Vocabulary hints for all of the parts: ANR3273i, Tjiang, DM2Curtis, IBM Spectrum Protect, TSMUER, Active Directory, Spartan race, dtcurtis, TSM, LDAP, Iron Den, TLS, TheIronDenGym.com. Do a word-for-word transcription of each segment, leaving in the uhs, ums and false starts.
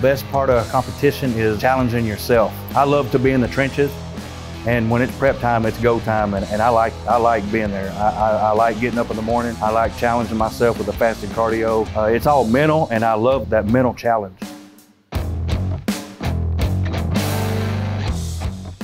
best part of competition is challenging yourself. I love to be in the trenches, and when it's prep time, it's go time, and, and I like I like being there. I, I, I like getting up in the morning. I like challenging myself with the fasted cardio. Uh, it's all mental, and I love that mental challenge.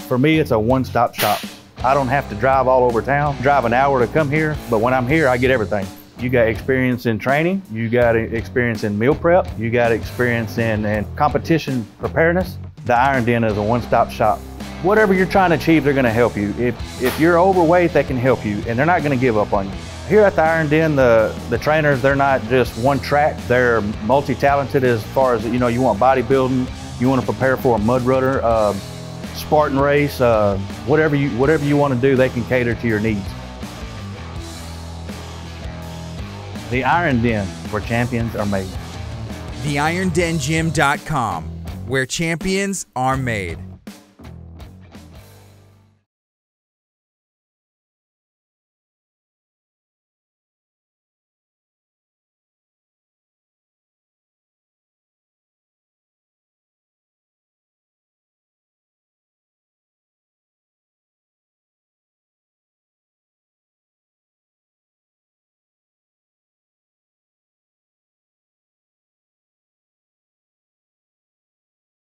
For me, it's a one-stop shop. I don't have to drive all over town, drive an hour to come here, but when I'm here, I get everything. You got experience in training, you got experience in meal prep, you got experience in, in competition preparedness. The Iron Den is a one-stop shop. Whatever you're trying to achieve, they're gonna help you. If, if you're overweight, they can help you, and they're not gonna give up on you. Here at the Iron Den, the, the trainers, they're not just one track, they're multi-talented as far as, you know, you want bodybuilding, you wanna prepare for a mud runner, uh, Spartan race, uh, whatever you, whatever you wanna do, they can cater to your needs. The Iron Den, where champions are made. the Iron Den Gym dot com, where champions are made.